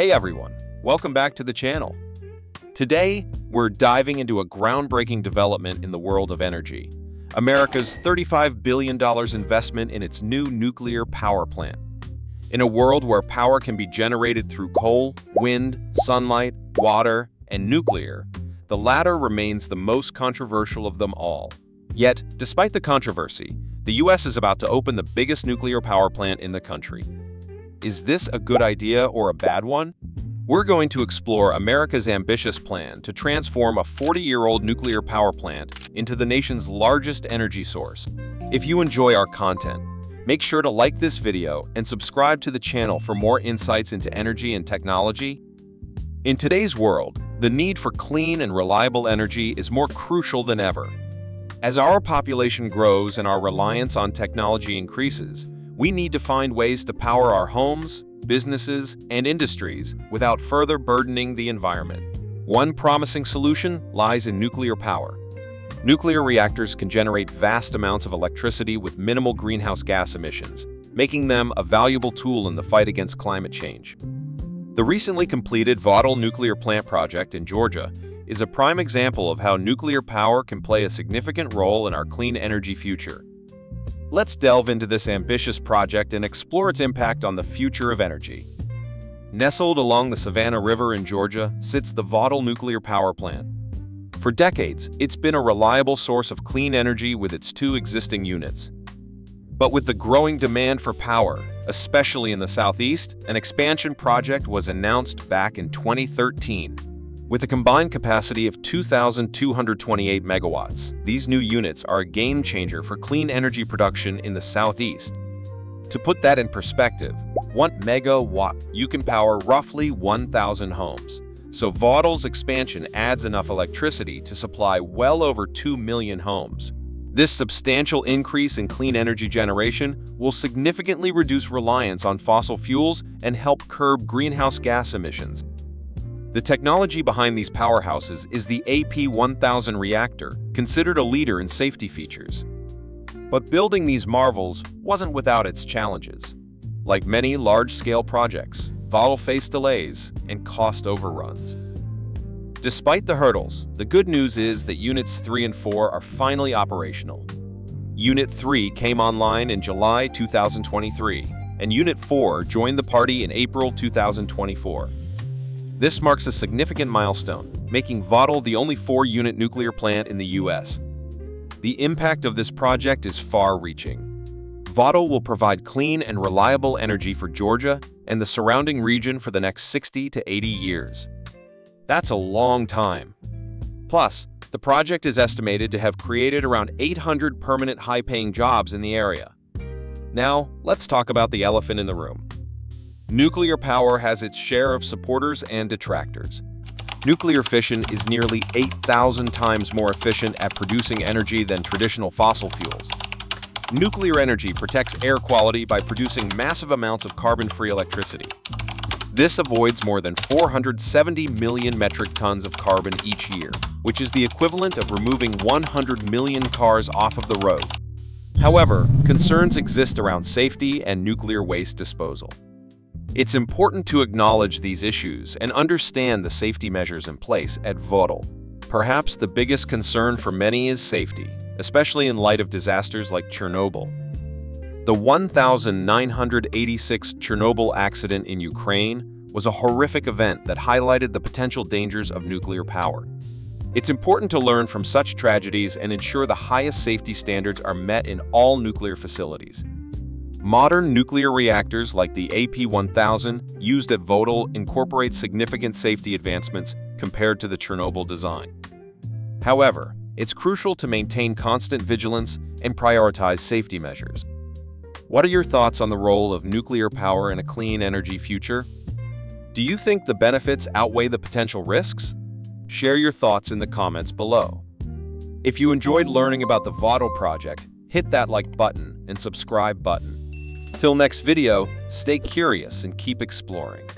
Hey everyone, welcome back to the channel. Today, we're diving into a groundbreaking development in the world of energy: America's $35 billion investment in its new nuclear power plant. In a world where power can be generated through coal, wind, sunlight, water, and nuclear, the latter remains the most controversial of them all. Yet, despite the controversy, the US is about to open the biggest nuclear power plant in the country. Is this a good idea or a bad one? We're going to explore America's ambitious plan to transform a 40-year-old nuclear power plant into the nation's largest energy source. If you enjoy our content, make sure to like this video and subscribe to the channel for more insights into energy and technology. In today's world, the need for clean and reliable energy is more crucial than ever. As our population grows and our reliance on technology increases, we need to find ways to power our homes, businesses, and industries without further burdening the environment. One promising solution lies in nuclear power. Nuclear reactors can generate vast amounts of electricity with minimal greenhouse gas emissions, making them a valuable tool in the fight against climate change. The recently completed Vogtle Nuclear Plant project in Georgia is a prime example of how nuclear power can play a significant role in our clean energy future. Let's delve into this ambitious project and explore its impact on the future of energy. Nestled along the Savannah River in Georgia sits the Vogtle Nuclear Power Plant. For decades, it's been a reliable source of clean energy with its two existing units. But with the growing demand for power, especially in the Southeast, an expansion project was announced back in 2013. With a combined capacity of 2,228 megawatts, these new units are a game-changer for clean energy production in the Southeast. To put that in perspective, 1 megawatt, you can power roughly 1,000 homes. So Vogtle's expansion adds enough electricity to supply well over 2 million homes. This substantial increase in clean energy generation will significantly reduce reliance on fossil fuels and help curb greenhouse gas emissions. The technology behind these powerhouses is the AP1000 reactor, considered a leader in safety features. But building these marvels wasn't without its challenges. Like many large-scale projects, Vogtle faced delays and cost overruns. Despite the hurdles, the good news is that Units 3 and 4 are finally operational. Unit 3 came online in July 2023, and Unit 4 joined the party in April 2024. This marks a significant milestone, making Vogtle the only 4-unit nuclear plant in the U.S. The impact of this project is far-reaching. Vogtle will provide clean and reliable energy for Georgia and the surrounding region for the next 60 to 80 years. That's a long time. Plus, the project is estimated to have created around 800 permanent high-paying jobs in the area. Now, let's talk about the elephant in the room. Nuclear power has its share of supporters and detractors. Nuclear fission is nearly 8,000 times more efficient at producing energy than traditional fossil fuels. Nuclear energy protects air quality by producing massive amounts of carbon-free electricity. This avoids more than 470 million metric tons of carbon each year, which is the equivalent of removing 100 million cars off of the road. However, concerns exist around safety and nuclear waste disposal. It's important to acknowledge these issues and understand the safety measures in place at Vogtle. Perhaps the biggest concern for many is safety, especially in light of disasters like Chernobyl. The 1986 Chernobyl accident in Ukraine was a horrific event that highlighted the potential dangers of nuclear power. It's important to learn from such tragedies and ensure the highest safety standards are met in all nuclear facilities. Modern nuclear reactors like the AP1000 used at Vogtle incorporate significant safety advancements compared to the Chernobyl design. However, it's crucial to maintain constant vigilance and prioritize safety measures. What are your thoughts on the role of nuclear power in a clean energy future? Do you think the benefits outweigh the potential risks? Share your thoughts in the comments below. If you enjoyed learning about the Vogtle project, hit that like button and subscribe button. Till next video, stay curious and keep exploring.